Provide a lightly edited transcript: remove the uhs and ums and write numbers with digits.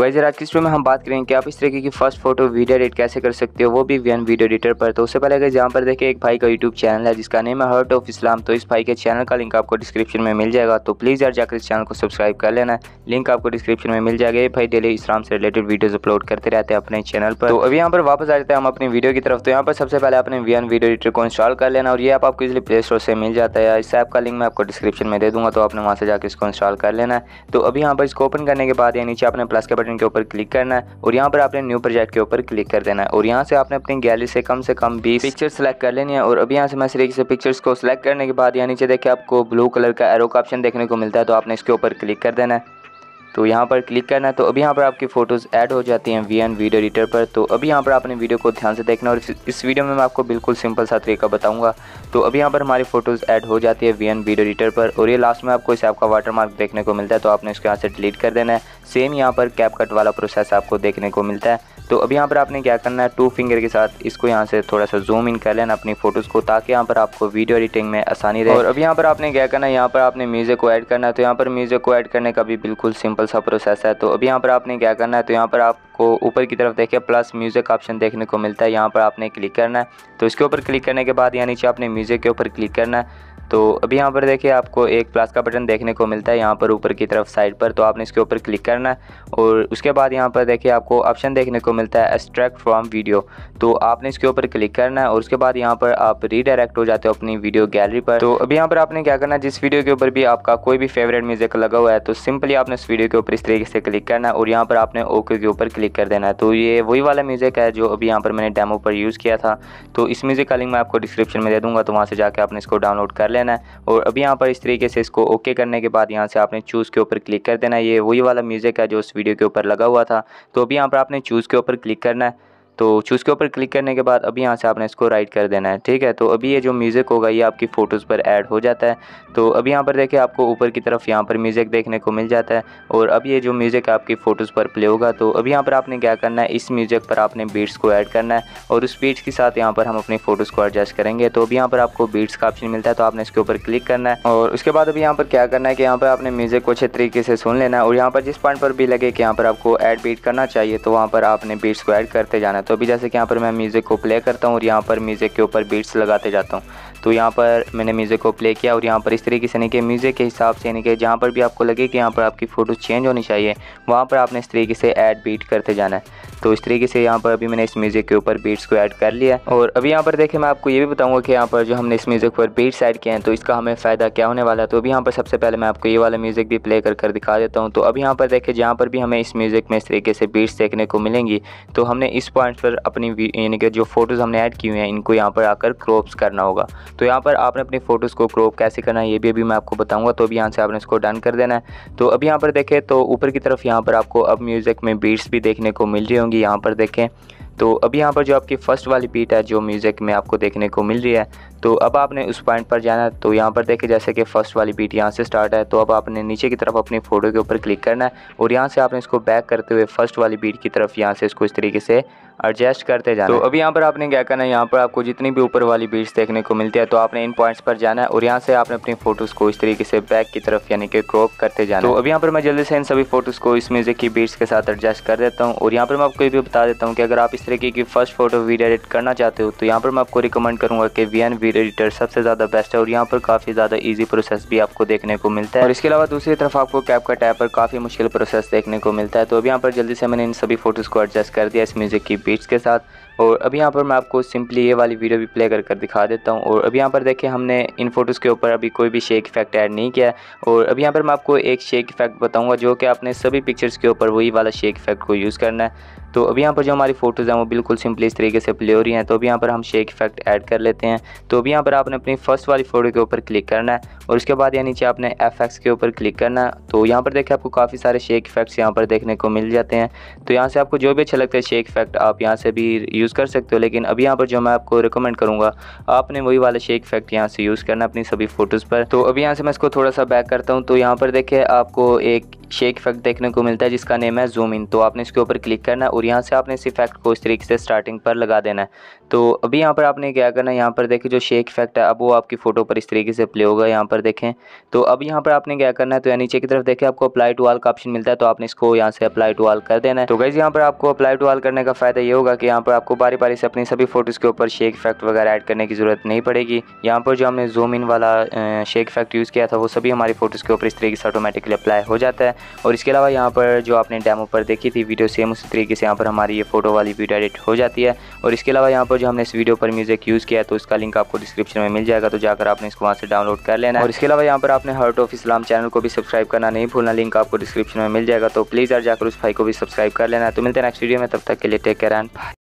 Guys आज की इस वीडियो में हम बात करेंगे कि आप इस तरीके की फर्स्ट फोटो वीडियो एडिट कैसे कर सकते हो, वो भी वीएन वीडियो एडिटर पर। तो उससे पहले गाइस यहाँ पर देखिए एक भाई का यूट्यूब चैनल है जिसका नेम है हार्ट ऑफ इस्लाम। तो इस भाई के चैनल का लिंक आपको डिस्क्रिप्शन में मिल जाएगा, तो प्लीज़ यार जाकर इस चैनल को सब्सक्राइब कर लेना, लिंक आपको डिस्क्रिप्शन में मिल जाएगा। ये भाई डेली इस्लाम से रिलेटेड वीडियोज़ अपलोड करते रहते हैं अपने चैनल पर। तो अभी यहाँ पर वापस आ जाते हैं हम अपनी वीडियो की तरफ। तो यहाँ पर सबसे पहले अपने वीएन वीडियो एडिटर को इंस्टॉल कर लेना, और ये ऐप आपको इसलिए प्ले स्टोर से मिल जाता है। इस ऐप का लिंक मैं आपको डिस्क्रिप्शन में दे दूँगा, तो आपने वहाँ से जाकर इसको इंस्टॉल कर लेना है। तो अभी यहाँ पर इसको ओपन करने के बाद या नीचे आपने प्लस के बटन के ऊपर क्लिक करना है, और यहाँ पर आपने न्यू प्रोजेक्ट के ऊपर क्लिक कर देना है, और यहाँ से आपने अपनी गैलरी से कम 20 पिक्चर्स सेलेक्ट कर लेनी है। और अभी यहाँ से मैं तरीके से पिक्चर्स को सेलेक्ट करने के बाद यहाँ नीचे देखिए आपको ब्लू कलर का एरो का ऑप्शन देखने को मिलता है, तो आपने इसके ऊपर क्लिक कर देना है। तो यहाँ पर क्लिक करना है, तो अभी यहाँ पर आपकी फोटोज़ ऐड हो जाती हैं वीएन वीडियो एडिटर पर। तो अभी यहाँ पर आपने वीडियो को ध्यान से देखना, और इस वीडियो में मैं आपको बिल्कुल सिंपल सा तरीका बताऊंगा। तो अभी यहाँ पर हमारी फोटोज़ ऐड हो जाती है वीएन वीडियो एडिटर पर, और ये लास्ट में आपको इस ऐप का वाटरमार्क देखने को मिलता है, तो आपने इसको यहाँ से डिलीट कर देना है। सेम यहाँ पर कैपकट वाला प्रोसेस आपको देखने को मिलता है। तो अभी यहाँ पर आपने क्या करना है, टू फिंगर के साथ इसको यहाँ से थोड़ा सा जूम इन कर लेना अपनी फोटोज़ को, ताकि यहाँ पर आपको वीडियो एडिटिंग में आसानी रहे। और अभी यहाँ पर आपने क्या करना है, यहाँ पर आपने म्यूज़िक को ऐड करना है। तो यहाँ पर म्यूज़िक को ऐड करने का भी बिल्कुल सिंपल सा प्रोसेस है। तो अभी यहाँ पर आपने क्या करना है, तो यहाँ पर आपको ऊपर की तरफ देखिए प्लस म्यूज़िक ऑप्शन देखने को मिलता है, यहाँ पर आपने क्लिक करना है। तो इसके ऊपर क्लिक करने के बाद यहाँ नीचे आपने म्यूज़िक के ऊपर क्लिक करना है। तो अभी यहाँ पर देखिए आपको एक प्लस का बटन देखने को मिलता है यहाँ पर ऊपर की तरफ साइड पर, तो आपने इसके ऊपर क्लिक करना है। और उसके बाद यहाँ पर देखिए आपको ऑप्शन देखने को मिलता है एक्सट्रैक्ट फ्रॉम वीडियो, तो आपने इसके ऊपर क्लिक करना है। और उसके बाद यहाँ पर आप रीडायरेक्ट हो जाते हो अपनी वीडियो गैलरी पर। तो अभी यहाँ पर आपने क्या करना है, जिस वीडियो के ऊपर भी आपका कोई भी फेवरेट म्यूज़िक लगा हुआ है, तो सिंपली आपने उस वीडियो के ऊपर इस तरीके से क्लिक करना है, और यहाँ पर आपने ओके के ऊपर क्लिक कर देना है। तो ये वही वाला म्यूज़िक है जो अभी यहाँ पर मैंने डेमो पर यूज़ किया था। तो इस म्यूज़िक का लिंक मैं आपको डिस्क्रिप्शन में दे दूँगा, तो वहाँ से जाकर आपने इसको डाउनलोड कर लें। और अभी यहाँ पर इस तरीके से इसको ओके करने के बाद यहाँ से आपने चूज़ के ऊपर क्लिक कर देना है। ये वही वाला म्यूज़िक है जो उस वीडियो के ऊपर लगा हुआ था। तो अभी यहाँ पर आपने चूज़ के ऊपर क्लिक करना है। तो चूज़ के ऊपर क्लिक करने के बाद अभी यहाँ से आपने इसको राइट कर देना है, ठीक है। तो अभी ये जो म्यूज़िक होगा ये आपकी फ़ोटोज़ पर ऐड हो जाता है। तो अभी यहाँ पर देखिए आपको ऊपर की तरफ यहाँ पर म्यूज़िक देखने को मिल जाता है, और अब ये जो म्यूज़िक आपकी फ़ोटोज़ पर प्ले होगा। तो अभी यहाँ पर आपने क्या करना है, इस म्यूज़िक पर आपने बीट्स को ऐड करना है, और उस बीट्स के साथ यहाँ पर हम अपनी फ़ोटोज़ को एडजस्ट करेंगे। तो अभी यहाँ पर आपको बीट्स का ऑप्शन मिलता है, तो आपने इसके ऊपर क्लिक करना है। और उसके बाद अभी यहाँ पर क्या करना है कि यहाँ पर आपने म्यूज़िक को अच्छे तरीके से सुन लेना है, और यहाँ पर जिस पॉइंट पर भी लगे कि यहाँ पर आपको ऐड बीट करना चाहिए, तो वहाँ पर आपने बीट्स को ऐड करते जाना है। तो अभी जैसे कि यहाँ पर मैं म्यूज़िक को प्ले करता हूँ, और यहाँ पर म्यूज़िक के ऊपर बीट्स लगाते जाता हूँ। तो यहाँ पर मैंने म्यूज़िक को प्ले किया, और यहाँ पर इस तरीके से नहीं कि म्यूज़िक के हिसाब से नहीं कि जहाँ पर भी आपको लगे कि यहाँ पर आपकी फ़ोटो चेंज होनी चाहिए, वहाँ पर आपने इस तरीके से ऐड बीट करते जाना है। तो इस तरीके से यहाँ पर अभी मैंने इस म्यूज़िक के ऊपर बीट्स को ऐड कर लिया। और अभी यहाँ पर देखिए मैं आपको ये भी बताऊँगा कि यहाँ पर जो हमने इस म्यूज़िक पर बीट्स ऐड किए हैं, तो इसका हमें फ़ायदा क्या होने वाला है। तो अभी यहाँ पर सबसे पहले मैं आपको ये वाला म्यूज़िक भी प्ले कर दिखा देता हूँ। तो अभी यहाँ पर देखिए जहाँ पर भी हमें इस म्यूज़िक में इस तरीके से बीट्स देखने को मिलेंगी, तो हमने इस पॉइंट पर अपनी यानी कि जो फोटोज़ हमने ऐड किए हैं इनको यहाँ पर आकर क्रॉप्स करना होगा। तो यहाँ पर आपने अपनी फ़ोटोज़ को क्रॉप कैसे करना है ये भी अभी मैं आपको बताऊँगा। तो अभी यहाँ से आपने इसको डन कर देना है। तो अभी यहाँ पर देखें तो ऊपर की तरफ यहाँ पर आपको अब म्यूज़िक में बीट्स भी देखने को मिल रही होंगी, यहाँ पर देखें। तो अभी यहाँ पर जो आपकी फ़र्स्ट वाली बीट है जो म्यूज़िक में आपको देखने को मिल रही है, तो अब आपने उस पॉइंट पर जाना है। तो यहाँ पर देखिए जैसे कि फ़र्स्ट वाली बीट यहाँ से स्टार्ट है, तो अब आपने नीचे की तरफ अपनी फ़ोटो के ऊपर क्लिक करना है, और यहाँ से आपने इसको बैक करते हुए फ़र्स्ट वाली बीट की तरफ यहाँ से इसको इस तरीके से एडजस्ट करते जाना। तो अभी यहाँ पर आपने क्या करना है, यहाँ पर आपको जितनी भी ऊपर वाली बीट्स देखने को मिलती है, तो आपने इन पॉइंट्स पर जाना है, और यहाँ से आपने अपनी फ़ोटोज़ को इस तरीके से बैक की तरफ यानी कि क्रॉप करते जाना। तो अभी यहाँ पर मैं जल्दी से इन सभी फ़ोटोज़ को इस म्यूज़िक की बीट्स के साथ एडजस्ट कर देता हूँ। और यहाँ पर मैं आपको ये भी बता देता हूँ कि अगर आप इस तरीके की फ़र्स्ट फोटो वीडियो एडिट करना चाहते हो, तो यहाँ पर मैं आपको रिकमेंड करूँगा कि वीएन वीडियो एडिटर सबसे ज़्यादा बेस्ट है, और यहाँ पर काफ़ी ज़्यादा ईजी प्रोसेस भी आपको देखने को मिलता है। और इसके अलावा दूसरी तरफ आपको कैपकट ऐप पर काफ़ी मुश्किल प्रोसेस देखने को मिलता है। तो अभी यहाँ पर जल्दी से मैंने इन सभी फोटोज़ को एडजस्ट कर दिया इस म्यूज़िक की बीट्स के साथ, और अभी यहाँ पर मैं आपको सिंपली ये वाली वीडियो भी प्ले कर दिखा देता हूँ। और अभी यहाँ पर देखिए हमने इन फोटोज़ के ऊपर अभी कोई भी शेक इफेक्ट ऐड नहीं किया है, और अभी यहाँ पर मैं आपको एक शेक इफेक्ट बताऊँगा जो कि आपने सभी पिक्चर्स के ऊपर वही वाला शेक इफेक्ट को यूज़ करना है। तो अभी यहाँ पर जो हमारी फ़ोटोज़ हैं वो बिल्कुल सिंपली इस तरीके से प्ले हो रही हैं। तो अभी यहाँ पर हम शेक इफेक्ट ऐड कर लेते हैं। तो अभी यहाँ पर आपने अपनी फ़र्स्ट वाली फ़ोटो के ऊपर क्लिक करना है, और उसके बाद यहाँ नीचे आपने एफएक्स के ऊपर क्लिक करना है। तो यहाँ पर देखिए आपको काफ़ी सारे शेक इफेक्ट्स यहाँ पर देखने को मिल जाते हैं। तो यहाँ से आपको जो भी अच्छा लगता है शेक इफेक्ट आप यहाँ से भी यूज़ कर सकते हो, लेकिन अभी यहाँ पर जो मैं आपको रिकमेंड करूँगा आपने वही वाला शेक इफेक्ट यहाँ से यूज़ करना अपनी सभी फ़ोटोज़ पर। तो अभी यहाँ से मैं इसको थोड़ा सा बैक करता हूँ। तो यहाँ पर देखिए आपको एक शेक इफेक्ट देखने को मिलता है जिसका नेम है जूम इन। तो आपने इसके ऊपर क्लिक करना है और यहाँ से आपने इस इफेक्ट को इस तरीके से स्टार्टिंग पर लगा देना है। तो अभी यहाँ पर आपने क्या करना है, यहाँ पर देखिए जो शेक इफेक्ट है अब वो आपकी फ़ोटो पर इस तरीके से प्ले होगा, यहाँ पर देखें। तो अब यहाँ पर आपने क्या करना है, तो नीचे की तरफ देखिए आपको अप्लाई टू ऑल का ऑप्शन मिलता है, तो आपने इसको यहाँ से अप्लाई टू ऑल कर देना है। तो गाइस यहाँ पर आपको अप्लाई टू ऑल करने का फ़ायदा ये होगा कि यहाँ पर आपको बारी बारी से अपनी सभी फोटोज़ के ऊपर शेक इफेक्ट वगैरह ऐड करने की ज़रूरत नहीं पड़ेगी। यहाँ पर जो हमने जूम इन वाला शेक इफेक्ट यूज़ किया था वो सभी हमारी फोटोज़ के ऊपर इस तरीके से ऑटोमेटिकली अप्लाई हो जाता है। और इसके अलावा यहाँ पर जो आपने डेमो पर देखी थी वीडियो सेम उसी तरीके से यहाँ पर हमारी ये फोटो वाली वीडियो एडिट हो जाती है। और इसके अलावा यहाँ पर जो हमने इस वीडियो पर म्यूज़िक यूज़ किया है तो इसका लिंक आपको डिस्क्रिप्शन में मिल जाएगा, तो जाकर आपने इसको वहाँ से डाउनलोड कर लेना है। और इसके अलावा यहाँ पर आपने हार्ट ऑफ इस्लाम चैनल को भी सब्सक्राइब करना नहीं भूलना, लिंक आपको डिस्क्रिप्शन में मिल जाएगा। तो प्लीज़ यार जाकर उस भाई को भी सब्सक्राइब कर लेना है। तो मिलते हैं नेक्स्ट वीडियो में, तब तक के लिए टेक केयर एंड बाय।